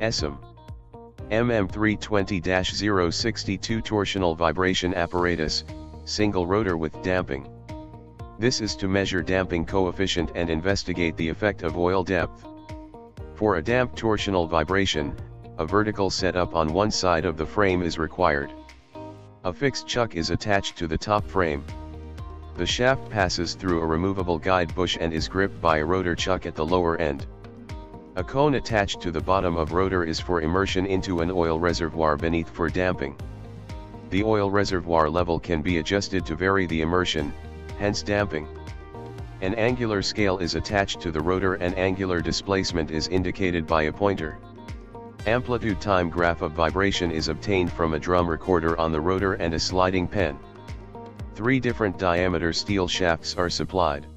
ESSOM MM320-062 Torsional Vibration Apparatus, Single Rotor with Damping. This is to measure damping coefficient and investigate the effect of oil depth. For a damped torsional vibration, a vertical setup on one side of the frame is required. A fixed chuck is attached to the top frame. The shaft passes through a removable guide bush and is gripped by a rotor chuck at the lower end. A cone attached to the bottom of rotor is for immersion into an oil reservoir beneath for damping. The oil reservoir level can be adjusted to vary the immersion, hence damping. An angular scale is attached to the rotor and angular displacement is indicated by a pointer. Amplitude time graph of vibration is obtained from a drum recorder on the rotor and a sliding pen. 3 different diameter steel shafts are supplied.